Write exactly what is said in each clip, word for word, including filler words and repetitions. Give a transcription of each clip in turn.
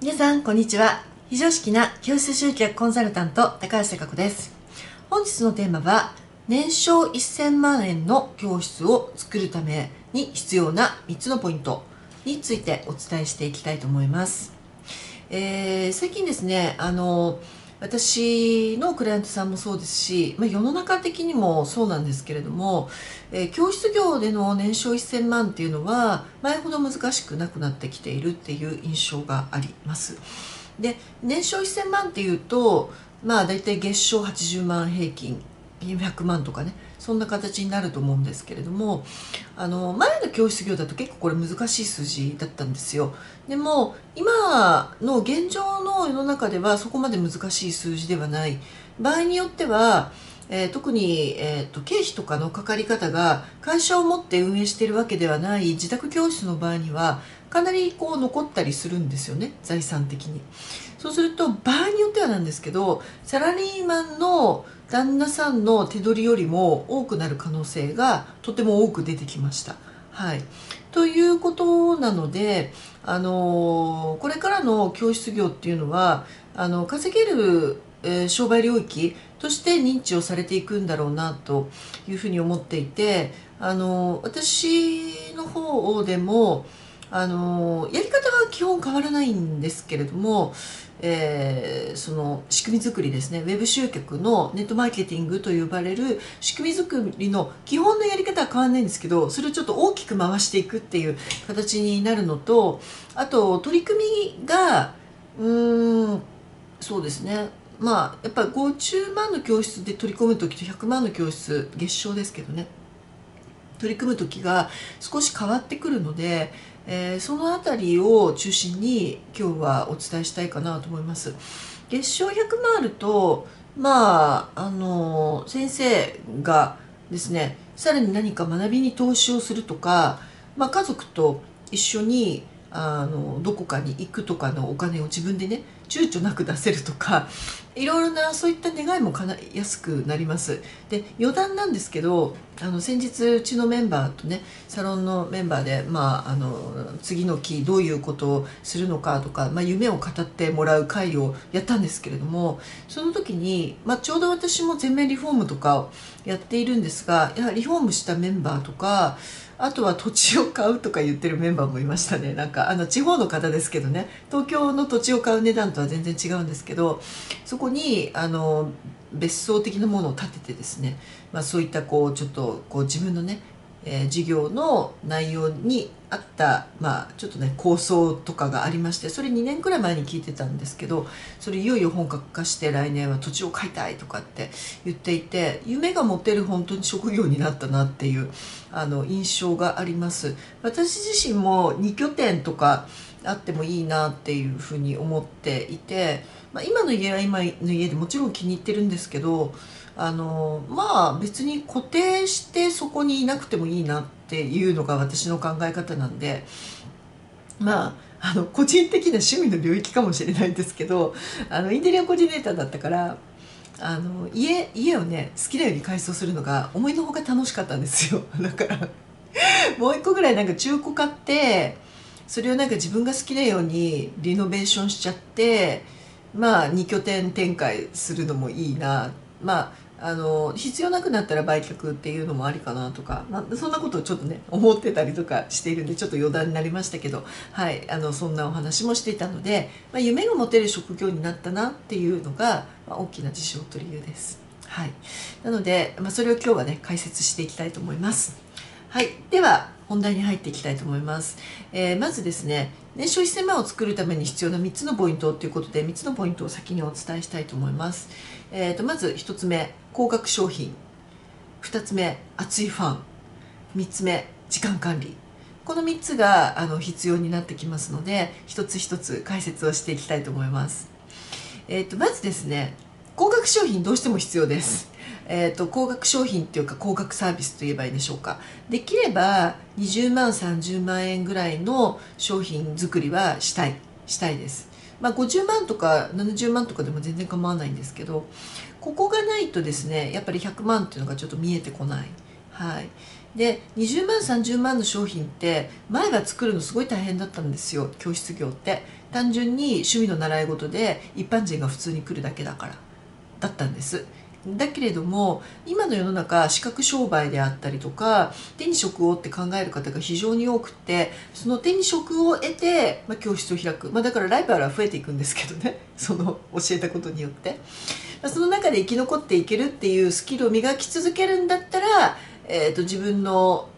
皆さんこんにちは。非常識な教室集客コンサルタント高橋貴子です。本日のテーマは年商いっせんまんえんの教室を作るために必要なみっつのポイントについてお伝えしていきたいと思います。えー、最近ですね、あの私のクライアントさんもそうですし、まあ、世の中的にもそうなんですけれども、えー、教室業での年商いっせんまんっていうのは前ほど難しくなくなってきているっていう印象があります。で、年商いっせんまんっていうと、まあ、大体月商はちじゅうまん平均ひゃくまんとかね、そんな形になると思うんですけれども、あの前の教室業だと結構これ難しい数字だったんですよ。でも今の現状の世の中ではそこまで難しい数字ではない。場合によっては、えー、特に、えー、と経費とかのかかり方が会社を持って運営しているわけではない自宅教室の場合にはかなりこう残ったりするんですよね、財産的に。そうすると場合によってはなんですけど、サラリーマンの旦那さんの手取りよりも多くなる可能性がとても多く出てきました。はい、ということなので、あのー、これからの教室業っていうのはあの稼げる、えー、商売領域として認知をされていくんだろうなというふうに思っていて、あのー、私の方でもあのー、やり方は基本変わらないんですけれども、えー、その仕組み作りですね、ウェブ集客のネットマーケティングと呼ばれる仕組み作りの基本のやり方は変わらないんですけど、それをちょっと大きく回していくっていう形になるのと、あと取り組みがうーんそうですね、まあやっぱりごじゅうまんの教室で取り込む時とひゃくまんの教室、月賞ですけどね、取り組む時が少し変わってくるので、えー、そのあたりを中心に今日はお伝えしたいかなと思います。月賞ひゃくまんあると、まああの先生がですね、さらに何か学びに投資をするとか、まあ、家族と一緒にあのどこかに行くとかのお金を自分でね躊躇なく出せるとか、いろいろなそういった願いも叶いやすくなります。で、余談なんですけど、あの先日うちのメンバーとね、サロンのメンバーで、まあ、あの次の期どういうことをするのかとか、まあ、夢を語ってもらう会をやったんですけれども、その時に、まあ、ちょうど私も全面リフォームとかをやっているんですが、やはりリフォームしたメンバーとか、あとは土地を買うとか言ってるメンバーもいましたね。なんかあの地方の方ですけどね、東京の土地を買う値段とは全然違うんですけど、そこにあの別荘的なものを建ててですね、まあ、そういったこうちょっとこう自分のね、えー、事業の内容に合った、まあ、ちょっとね構想とかがありまして、それにねんくらい前に聞いてたんですけど、それいよいよ本格化して来年は土地を買いたいとかって言っていて、夢が持てる本当に職業になったなっていうあの印象があります。私自身もにきょてんとかあってもいいなっていうふうに思っていて、まあ、今の家は今の家でもちろん気に入ってるんですけど、あのまあ別に固定してそこにいなくてもいいなっていうのが私の考え方なんで、まああの個人的な趣味の領域かもしれないんですけど、あのインテリアコーディネーターだったから、あの家家をね好きなように改装するのが思いのほか楽しかったんですよ。だからもう一個ぐらいなんか中古買って、それをなんか自分が好きなようにリノベーションしちゃって、まあにきょてん展開するのもいいな、まああの必要なくなったら売却っていうのもありかなとか、まあ、そんなことをちょっとね思ってたりとかしているんで、ちょっと余談になりましたけど、はい、あのそんなお話もしていたので、まあ、夢が持てる職業になったなっていうのが、まあ、大きな自称と理由です。はい、なので、まあ、それを今日はね解説していきたいと思います。はい、では本題に入っていきたいと思います。えー、まずですね、年商いっせんまんを作るために必要なみっつのポイントということで、みっつのポイントを先にお伝えしたいと思います。えー、とまずひとつめ、高額商品。ふたつめ、熱いファン。みっつめ、時間管理。このみっつがあの必要になってきますので、一つ一つ解説をしていきたいと思います。えー、とまずですね、高額商品どうしても必要です。えーと、高額商品というか高額サービスといえばいいでしょうか。できればにじゅうまんさんじゅうまんえんぐらいの商品作りはしたいしたいです。まあ、ごじゅうまんとかななじゅうまんとかでも全然構わないんですけど、ここがないとですねやっぱりひゃくまんっていうのがちょっと見えてこない。はい、でにじゅうまんさんじゅうまんの商品って前は作るのすごい大変だったんですよ。教室業って単純に趣味の習い事で一般人が普通に来るだけだからだったんです。だけれども今の世の中視覚商売であったりとか手に職をって考える方が非常に多くて、その手に職を得て、まあ、教室を開く、まあ、だからライバルは増えていくんですけどね、その教えたことによって、まあ、その中で生き残っていけるっていうスキルを磨き続けるんだったら、えーと、自分の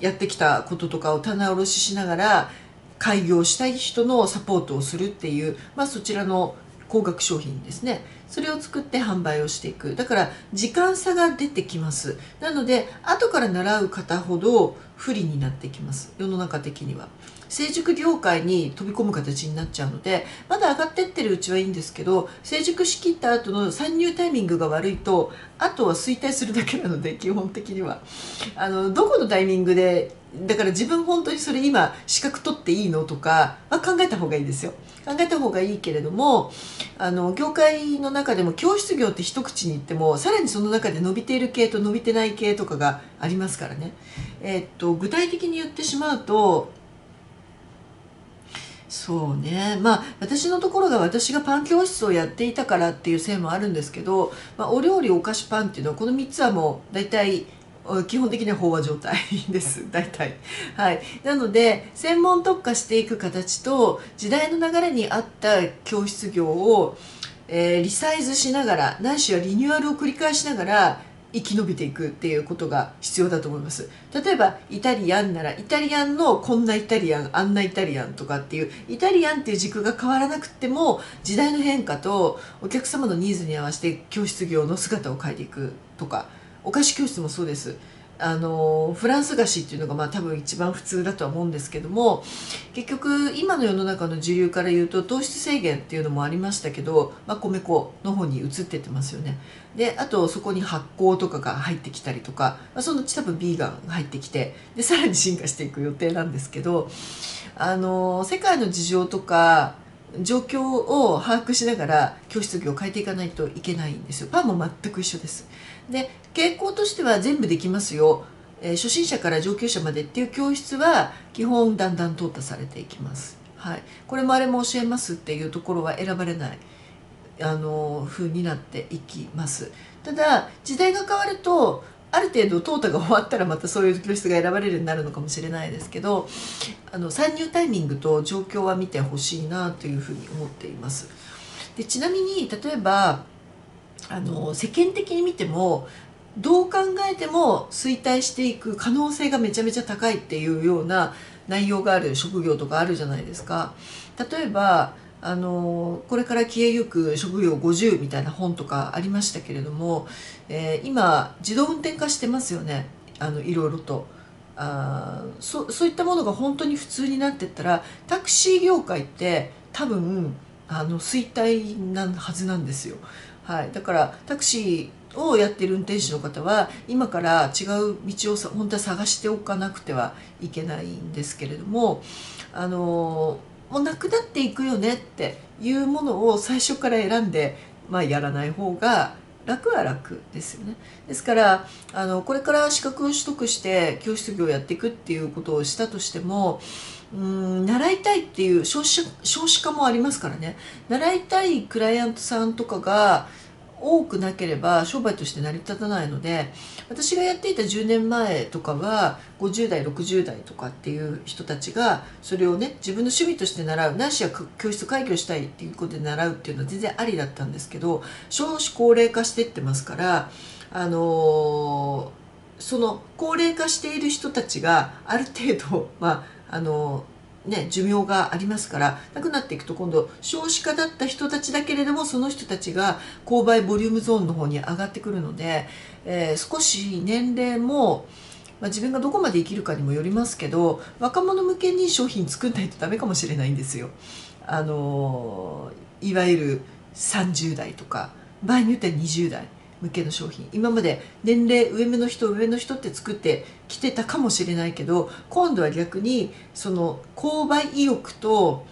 やってきたこととかを棚卸ししながら開業したい人のサポートをするっていう、まあ、そちらの高額商品ですね。それを作って販売をしていく。だから時間差が出てきます。なので後から習う方ほど不利になってきます。世の中的には成熟業界に飛び込む形になっちゃうので、まだ上がってってるうちはいいんですけど、成熟しきった後の参入タイミングが悪いとあとは衰退するだけなので、基本的にはあのどこのタイミングで、だから自分本当にそれ今資格取っていいのとかは考えた方がいいですよ。考えた方がいいけれども、あの業界の中でも教室業って一口に言ってもさらにその中で伸びている系と伸びてない系とかがありますからね。えっと具体的に言ってしまうと、そうね、まあ私のところが私がパン教室をやっていたからっていうせいもあるんですけど、まあ、お料理、お菓子、パンっていうのはこのみっつはもう大体基本的には飽和状態です大体、はい、なので専門特化していく形と時代の流れに合った教室業を、えー、リサイズしながらないしはリニューアルを繰り返しながら生き延びていくっていうことが必要だと思います。例えばイタリアンならイタリアンのこんなイタリアン、あんなイタリアンとかっていうイタリアンっていう軸が変わらなくても時代の変化とお客様のニーズに合わせて教室業の姿を変えていくとか。お菓子教室もそうです。あのフランス菓子っていうのがまあ多分一番普通だとは思うんですけども、結局今の世の中の時流から言うと糖質制限っていうのもありましたけど、まあ、米粉の方に移ってってますよね。であとそこに発酵とかが入ってきたりとか、まあ、そのうち多分ビーガンが入ってきて、でさらに進化していく予定なんですけど、あの世界の事情とか状況を把握しながら教室業を変えていかないといけないんですよ。パンも全く一緒です。で傾向としては全部できますよ、えー、初心者から上級者までっていう教室は基本だんだん淘汰されていきます、はい、これもあれも教えますっていうところは選ばれないあの風になっていきます。ただ時代が変わるとある程度淘汰が終わったらまたそういう教室が選ばれるようになるのかもしれないですけど、あの参入タイミングと状況は見てほしいなというふうに思っています。でちなみに例えばあの世間的に見てもどう考えても衰退していく可能性がめちゃめちゃ高いっていうような内容がある職業とかあるじゃないですか。例えばあのこれから消えゆく職業ごじゅうみたいな本とかありましたけれども、えー、今自動運転化してますよね。あのいろいろとあ そ, そういったものが本当に普通になってったらタクシー業界って多分あの衰退なはずなんですよ。はい、だからタクシーをやってる運転手の方は今から違う道を本当は探しておかなくてはいけないんですけれども、あのもうなくなっていくよねっていうものを最初から選んで、まあ、やらない方が楽は楽ですよね。ですからあのこれから資格を取得して教室業をやっていくっていうことをしたとしても、うーん習いたいっていう少子、少子化もありますからね。習いたいクライアントさんとかが多くなければ商売として成り立たないので、私がやっていたじゅうねんまえとかはごじゅうだいろくじゅうだいとかっていう人たちがそれをね自分の趣味として習う、ないしは教室開業したいっていうことで習うっていうのは全然ありだったんですけど、少子高齢化してってますから、あのー、その高齢化している人たちがある程度まああのーね、寿命がありますからなくなっていくと、今度少子化だった人たちだけれどもその人たちが購買ボリュームゾーンの方に上がってくるので、えー、少し年齢も、まあ、自分がどこまで生きるかにもよりますけど若者向けに商品作んないとダメかもしれないんですよ。あのー、いわゆるさんじゅうだいとか場合によってはにじゅうだい向けの商品、今まで年齢上目の人上の人って作ってきてたかもしれないけど、今度は逆にその購買意欲と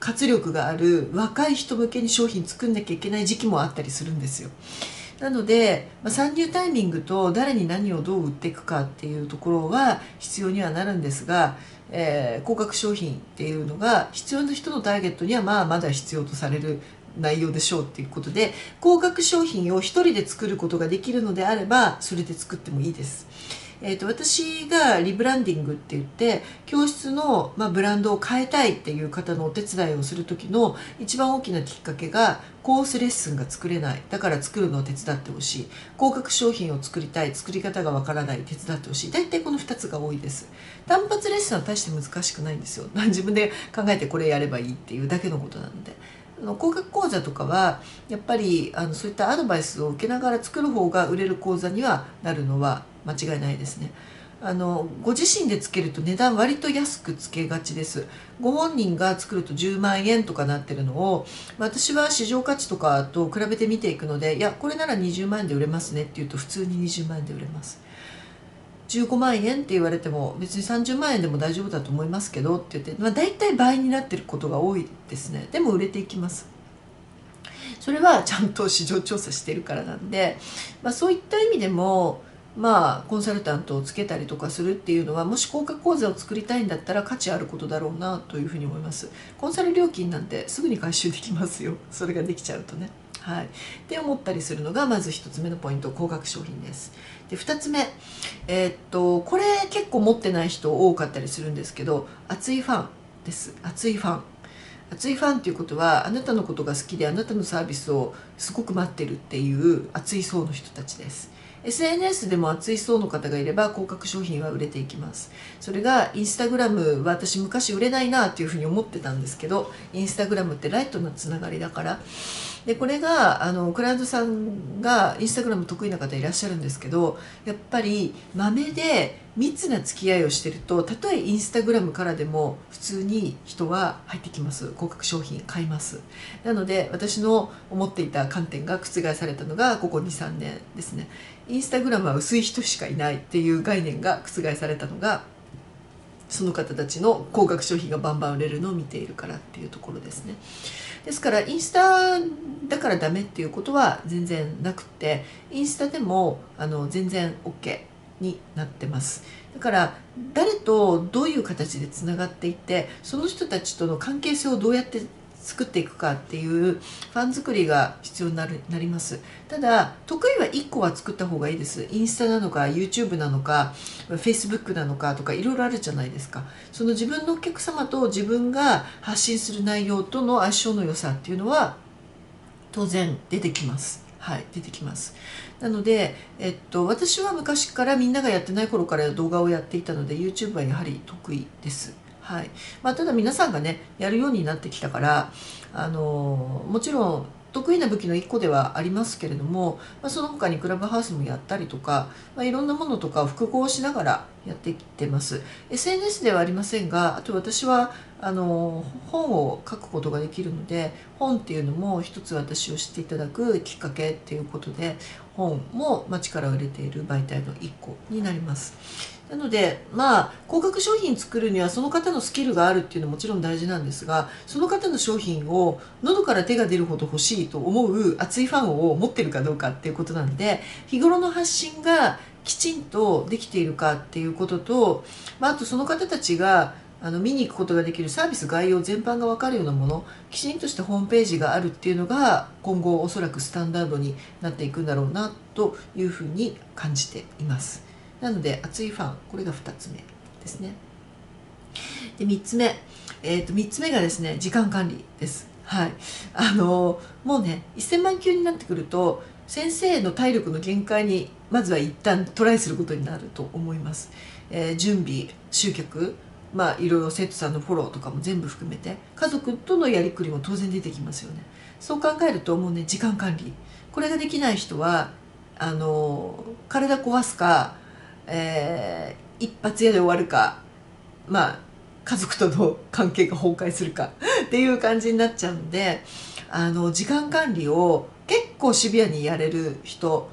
活力がある若い人向けに商品作んなきゃいけない時期もあったりするんですよ。なので、まあ、参入タイミングと誰に何をどう売っていくかっていうところは必要にはなるんですが、えー、高額商品っていうのが必要な人のターゲットにはまあまだ必要とされる内容でしょうっていうことで、高額商品を一人で作ることができるのであればそれで作ってもいいです。えーと、私がリブランディングって言って教室の、まあ、ブランドを変えたいっていう方のお手伝いをする時の一番大きなきっかけが、コースレッスンが作れない、だから作るのを手伝ってほしい、高額商品を作りたい、作り方がわからない、手伝ってほしい、大体このふたつが多いです。単発レッスンは大して難しくないんですよ。自分で考えてこれやればいいっていうだけのことなので。高額講座とかはやっぱりあのそういったアドバイスを受けながら作る方が売れる講座にはなるのは間違いないですね。あのご自身でつけると値段割と安くつけがちです。ご本人が作るとじゅうまんえんとかなってるのを、私は市場価値とかと比べて見ていくので、いやこれならにじゅうまんえんで売れますねって言うと普通ににじゅうまんえんで売れます。じゅうごまんえんって言われても別にさんじゅうまんえんでも大丈夫だと思いますけどって言って、まあ、大体倍になってることが多いですね。でも売れていきます。それはちゃんと市場調査してるからなんで、まあ、そういった意味でも、まあ、コンサルタントをつけたりとかするっていうのは、もし高額講座を作りたいんだったら価値あることだろうなというふうに思います。コンサル料金なんてすぐに回収できますよ、それができちゃうとね。はい、って思ったりするのがまずひとつめのポイント、高額商品です。でふたつめ、えー、っとこれ結構持ってない人多かったりするんですけど、熱いファンです。熱いファン熱いファンっていうことは、あなたのことが好きであなたのサービスをすごく待ってるっていう熱い層の人たちです。エスエヌエス でも熱い層の方がいれば高額商品は売れていきます。それがインスタグラムは私昔売れないなっていうふうに思ってたんですけど、インスタグラムってライトなつながりだから、でこれがあのクライアントさんがインスタグラム得意な方いらっしゃるんですけど、やっぱりマメで密な付き合いをしてると、たとえインスタグラムからでも普通に人は入ってきます。高額商品買います。なので私の思っていた観点が覆されたのがここにさんねんですね。インスタグラムは薄い人しかいないっていう概念が覆されたのが、その方たちの高額商品がバンバン売れるのを見ているからっていうところですね。ですからインスタだからダメっていうことは全然なくて、インスタでもあの全然 オーケー になってます。だから誰とどういう形でつながっていて、その人たちとの関係性をどうやって作っていくかっていうファン作りが必要になる、なります。ただ得意はいっこは作った方がいいです。インスタなのか YouTube なのか Facebook なのかとかいろいろあるじゃないですか。その自分のお客様と自分が発信する内容との相性の良さっていうのは当然出てきます。はい、出てきます。なので、えっと、私は昔からみんながやってない頃から動画をやっていたので YouTube はやはり得意です。はい、まあ、ただ皆さんがねやるようになってきたから、あのー、もちろん得意な武器のいっこではありますけれども、まあ、その他にクラブハウスもやったりとか、まあ、いろんなものとかを複合しながらやってきてます。 エスエヌエス ではありませんが、あと私はあのー、本を書くことができるので、本っていうのも一つ私を知っていただくきっかけっていうことで、本も力を入れている媒体のいっこになります。なので、まあ、高額商品作るにはその方のスキルがあるっていうのはもちろん大事なんですが、その方の商品を喉から手が出るほど欲しいと思う熱いファンを持ってるかどうかっていうことなんで、日頃の発信がきちんとできているかっていうことと、まあ、あとその方たちがあの見に行くことができるサービス概要全般が分かるようなもの、きちんとしたホームページがあるっていうのが今後おそらくスタンダードになっていくんだろうなというふうに感じています。なので熱いファン、これがふたつめですね。でみっつめ、えー、とみっつめがですね、時間管理です。はい、あのもうねいっせんまん級になってくると先生の体力の限界にまずは一旦トライすることになると思います。えー、準備、集客、まあ、いろいろ生徒さんのフォローとかも全部含めて家族とのやりくりも当然出てきますよね。そう考えるともうね、時間管理、これができない人はあの体壊すか、えー、一発屋で終わるか、まあ、家族との関係が崩壊するかっていう感じになっちゃうので、あの時間管理を結構シビアにやれる人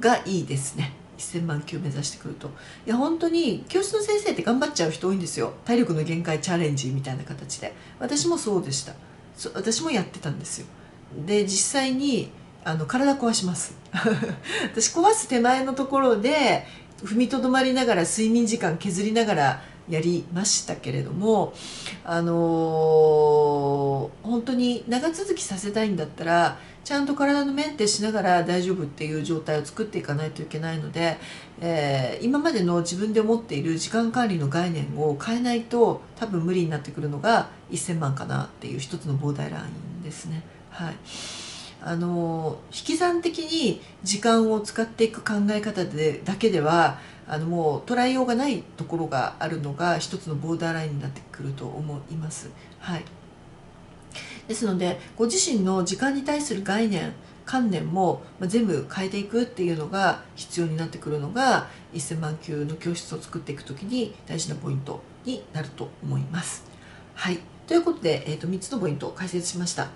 がいいですね。いっせんまん級目指してくると、いや本当に教室の先生って頑張っちゃう人多いんですよ。体力の限界チャレンジみたいな形で、私もそうでした。私もやってたんですよ。で実際にあの体壊します私壊す手前のところで踏みとどまりながら睡眠時間削りながらやりましたけれども、あのー、本当に長続きさせたいんだったらちゃんと体のメンテしながら大丈夫っていう状態を作っていかないといけないので、えー、今までの自分で持っている時間管理の概念を変えないと多分無理になってくるのがせんまんかなっていう一つのボーダーラインですね。はい、あのー、引き算的に時間を使っていく考え方でだけではあのもう捉えようがないところがあるのが一つのボーダーラインになってくると思います。はい、ですのでご自身の時間に対する概念観念も全部変えていくっていうのが必要になってくるのがせんまん級の教室を作っていく時に大事なポイントになると思います。はい、ということで、えー、とみっつのポイントを解説しました。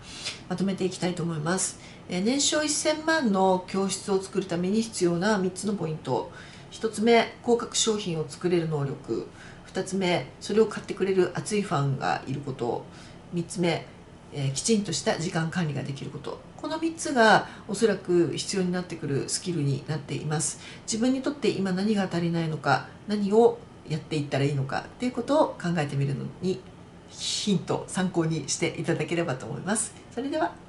まとめていきたいと思います。えー、年商せんまんの教室を作るために必要なみっつのポイント。ひとつめ、広角商品を作れる能力。ふたつめ、それを買ってくれる熱いファンがいること。みっつめ、えー、きちんとした時間管理ができること。このみっつがおそらく必要になってくるスキルになっています。自分にとって今何が足りないのか、何をやっていったらいいのかっていうことを考えてみるのにヒント参考にしていただければと思います。それでは。